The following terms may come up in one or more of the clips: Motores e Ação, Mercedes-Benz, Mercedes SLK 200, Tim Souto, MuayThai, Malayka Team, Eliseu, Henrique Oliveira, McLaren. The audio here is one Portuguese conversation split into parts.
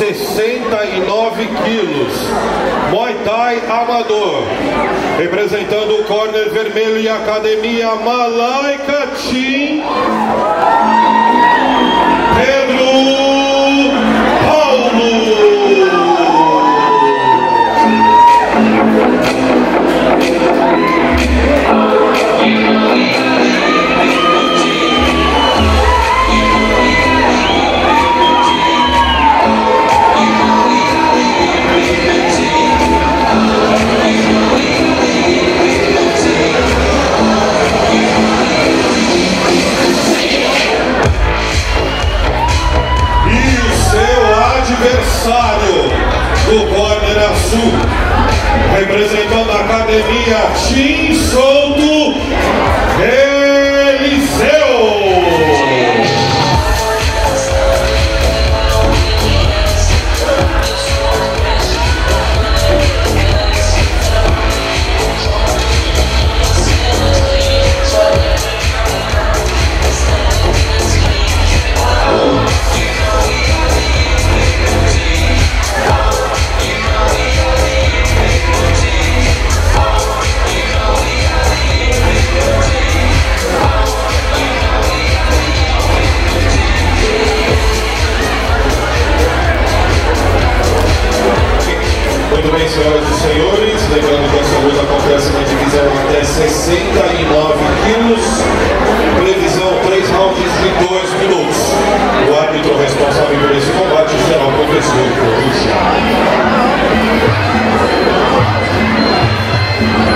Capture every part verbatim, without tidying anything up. sessenta e nove quilos. Muay Thai amador. Representando o corner vermelho e a academia Malayka Team. Do corner azul, representando a academia Tim Souto . Senhoras e senhores, lembrando que essa luta acontece na divisão até sessenta e nove quilos, previsão três rounds de dois minutos. O árbitro responsável por esse combate será o professor . Thank you.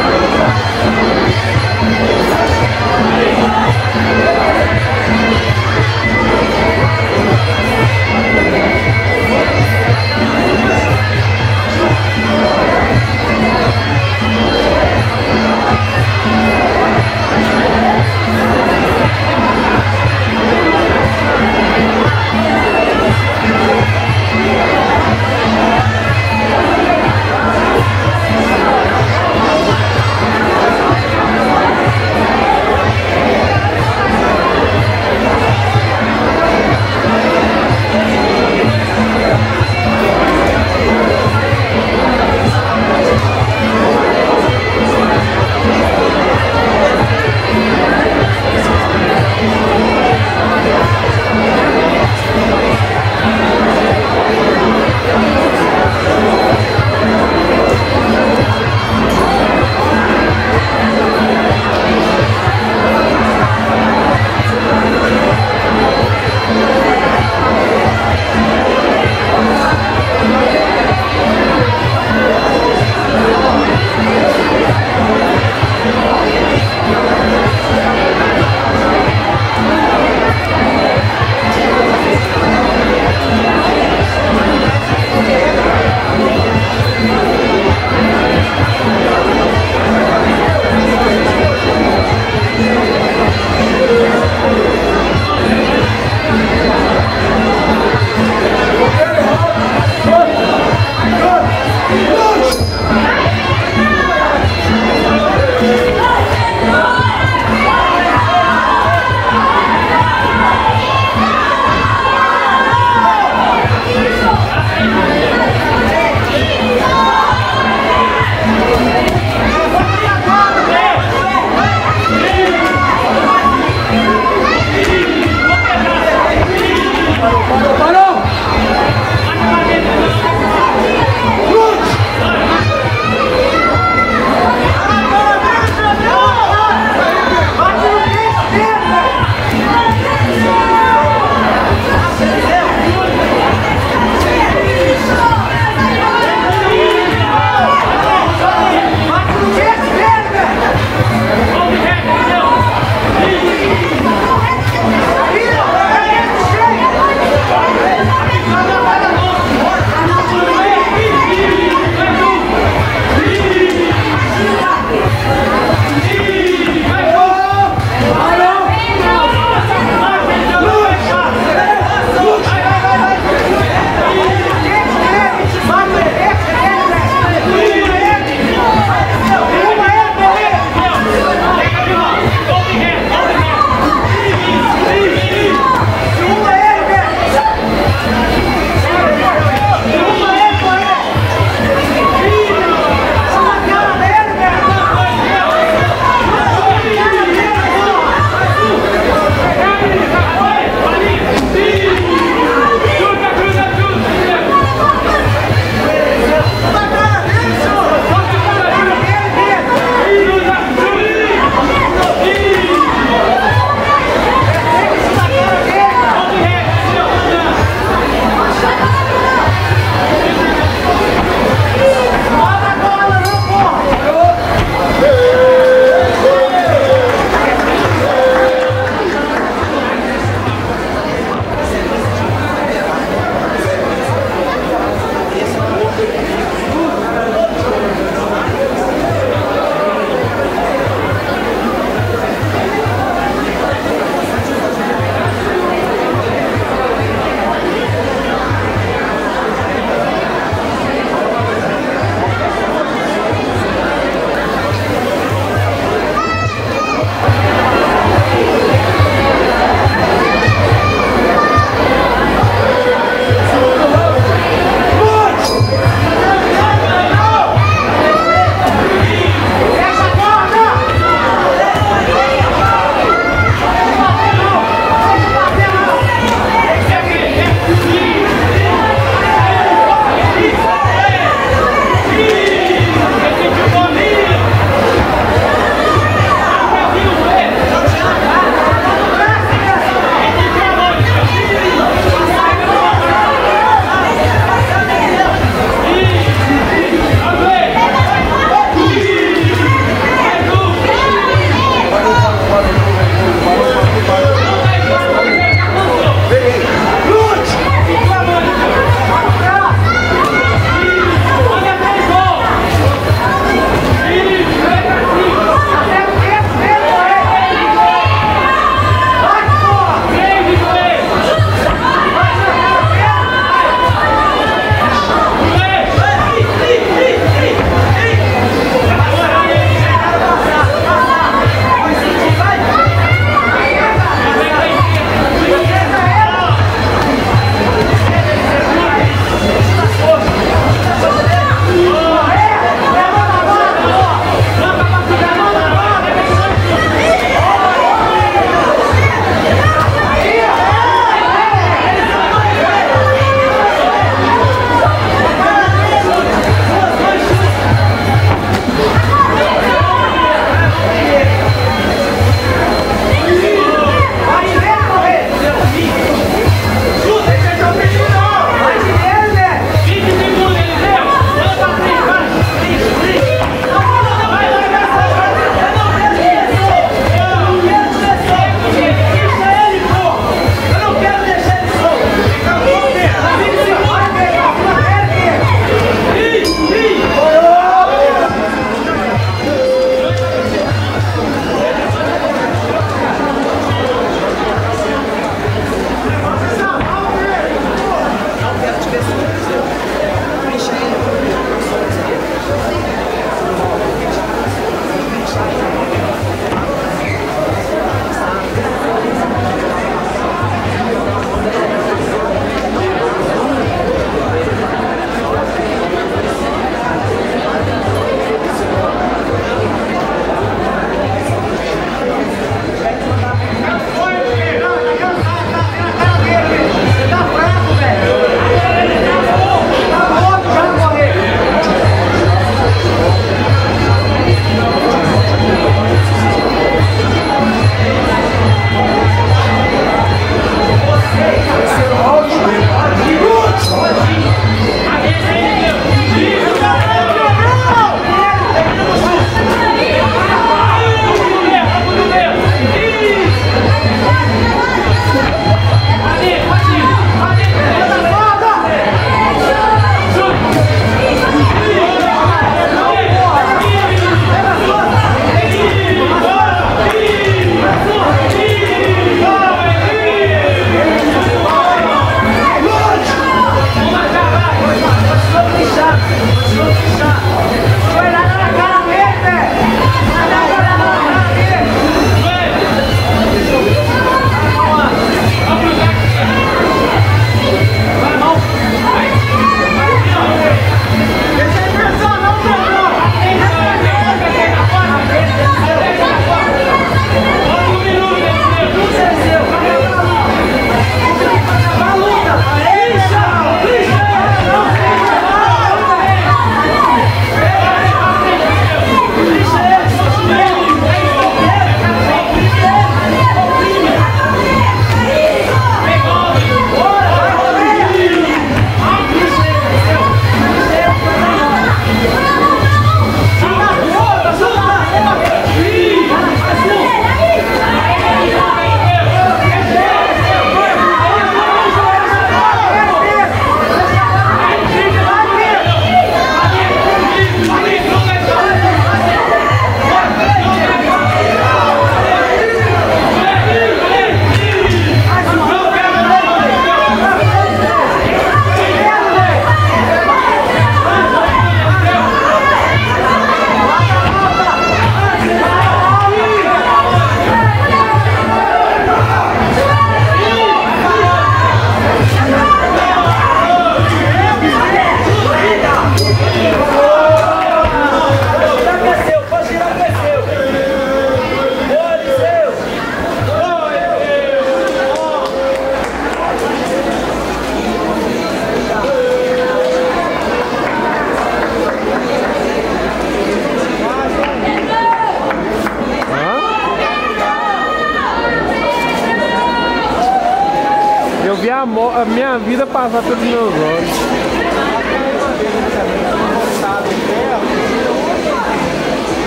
a minha vida passar pelos meus olhos.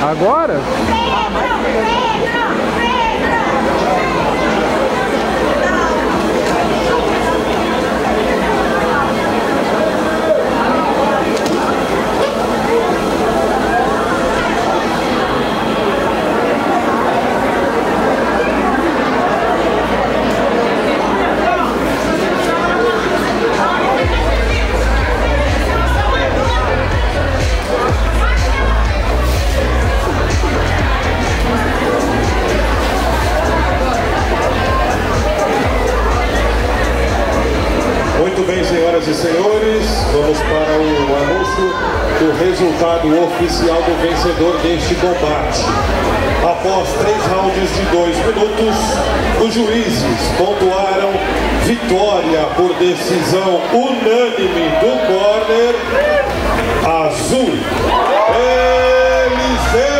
Agora? Senhoras e senhores, vamos para o anúncio do resultado oficial do vencedor deste combate. Após três rounds de dois minutos, os juízes pontuaram vitória por decisão unânime do corner azul, Eliseu!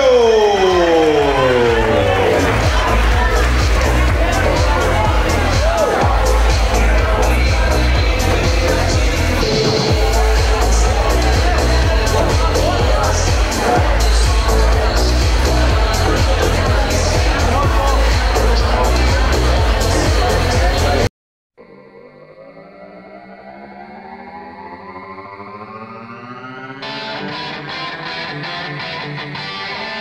We'll be right back.